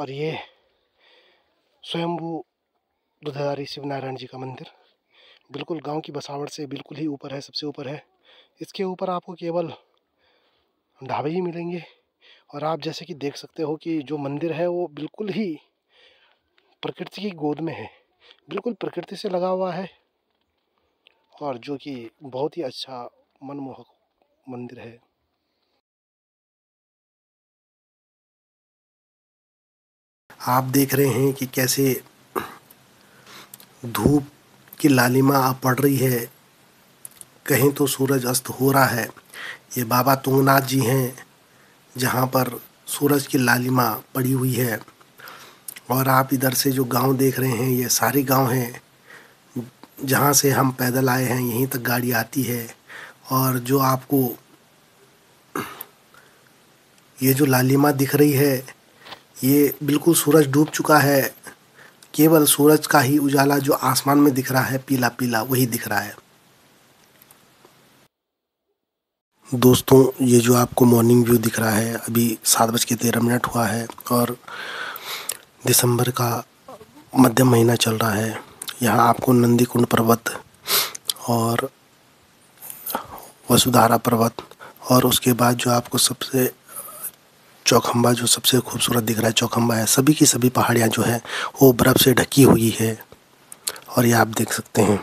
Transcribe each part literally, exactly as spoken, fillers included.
और ये स्वयंभू दुधाधारी शिव नारायण जी का मंदिर बिल्कुल गांव की बसावट से बिल्कुल ही ऊपर है, सबसे ऊपर है। इसके ऊपर आपको केवल ढाबे ही मिलेंगे। और आप जैसे कि देख सकते हो कि जो मंदिर है वो बिल्कुल ही प्रकृति की गोद में है, बिल्कुल प्रकृति से लगा हुआ है, और जो कि बहुत ही अच्छा मनमोहक मंदिर है। आप देख रहे हैं कि कैसे धूप की लालिमा आप पड़ रही है, कहीं तो सूरज अस्त हो रहा है। ये बाबा तुंगनाथ जी हैं जहाँ पर सूरज की लालिमा पड़ी हुई है। और आप इधर से जो गांव देख रहे हैं, ये सारे गांव हैं जहाँ से हम पैदल आए हैं, यहीं तक गाड़ी आती है। और जो आपको ये जो लालिमा दिख रही है, ये बिल्कुल सूरज डूब चुका है। केवल सूरज का ही उजाला जो आसमान में दिख रहा है पीला पीला, वही दिख रहा है। दोस्तों, ये जो आपको मॉर्निंग व्यू दिख रहा है, अभी सात बज के तेरह मिनट हुआ है और दिसंबर का मध्यम महीना चल रहा है। यहाँ आपको नंदीकुंड पर्वत और वसुधारा पर्वत, और उसके बाद जो आपको सबसे चौखम्बा जो सबसे खूबसूरत दिख रहा है चौखम्बा है। सभी की सभी पहाड़ियाँ जो है वो बर्फ़ से ढकी हुई है, और ये आप देख सकते हैं।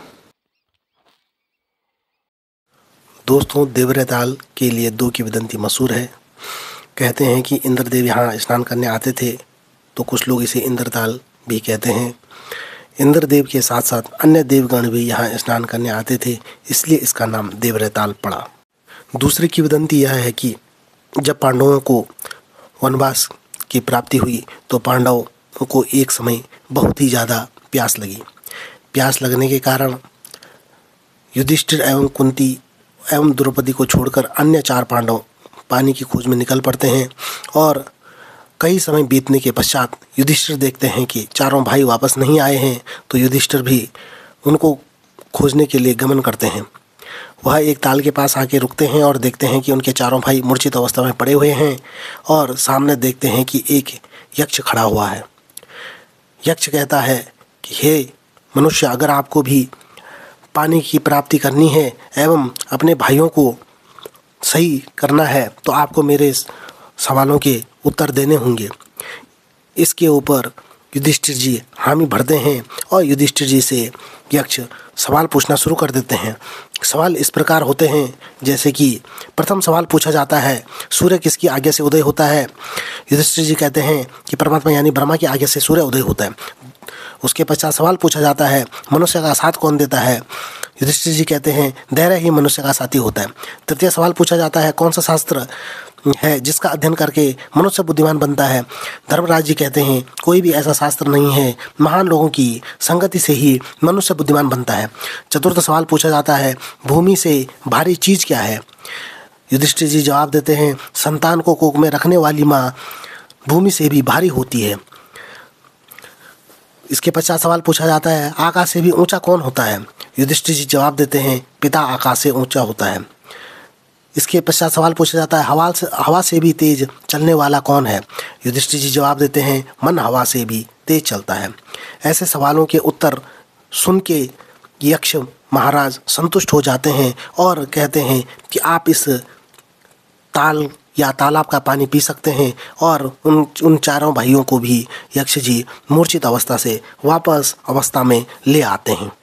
दोस्तों, देवरेताल के लिए दो की वदंती मशहूर है। कहते हैं कि इंद्रदेव यहाँ स्नान करने आते थे, तो कुछ लोग इसे इंद्रताल भी कहते हैं। इंद्रदेव के साथ साथ अन्य देवगण भी यहाँ स्नान करने आते थे, इसलिए इसका नाम देवरेताल पड़ा। दूसरी की वदंती यह है कि जब पांडवों को वनवास की प्राप्ति हुई तो पांडवों को एक समय बहुत ही ज़्यादा प्यास लगी। प्यास लगने के कारण युधिष्ठिर एवं कुंती एवं द्रौपदी को छोड़कर अन्य चार पांडव पानी की खोज में निकल पड़ते हैं। और कई समय बीतने के पश्चात युधिष्ठिर देखते हैं कि चारों भाई वापस नहीं आए हैं, तो युधिष्ठिर भी उनको खोजने के लिए गमन करते हैं। वह एक ताल के पास आके रुकते हैं और देखते हैं कि उनके चारों भाई मूर्छित अवस्था में पड़े हुए हैं, और सामने देखते हैं कि एक यक्ष खड़ा हुआ है। यक्ष कहता है कि हे मनुष्य, अगर आपको भी पानी की प्राप्ति करनी है एवं अपने भाइयों को सही करना है, तो आपको मेरे सवालों के उत्तर देने होंगे। इसके ऊपर युधिष्ठिर जी हामी भरते हैं और युधिष्ठिर जी से यक्ष सवाल पूछना शुरू कर देते हैं। सवाल इस प्रकार होते हैं जैसे कि प्रथम सवाल पूछा जाता है, सूर्य किसकी आज्ञा से उदय होता है? युधिष्ठिर जी कहते हैं कि परमात्मा यानी ब्रह्मा की आज्ञा से सूर्य उदय होता है। उसके पश्चात सवाल पूछा जाता है, मनुष्य का साथ कौन देता है? युधिष्ठिर जी कहते हैं, धैर्य ही मनुष्य का साथी होता है। तृतीय सवाल पूछा जाता है, कौन सा शास्त्र है जिसका अध्ययन करके मनुष्य बुद्धिमान बनता है? धर्मराज जी कहते हैं, कोई भी ऐसा शास्त्र नहीं है, महान लोगों की संगति से ही मनुष्य बुद्धिमान बनता है। चतुर्थ सवाल पूछा जाता है, भूमि से भारी चीज़ क्या है? युधिष्ठिर जी जवाब देते हैं, संतान को कोख में रखने वाली माँ भूमि से भी भारी होती है। इसके पश्चात सवाल पूछा जाता है, आकाश से भी ऊंचा कौन होता है? युधिष्ठिर जी जवाब देते हैं, पिता आकाश से ऊंचा होता है। इसके पश्चात सवाल पूछा जाता है, हवा से हवा से भी तेज चलने वाला कौन है? युधिष्ठिर जी जवाब देते हैं, मन हवा से भी तेज चलता है। ऐसे सवालों के उत्तर सुन के यक्ष महाराज संतुष्ट हो जाते हैं और कहते हैं कि आप इस ताल या तालाब का पानी पी सकते हैं। और उन उन चारों भाइयों को भी यक्ष जी मूर्छित अवस्था से वापस अवस्था में ले आते हैं।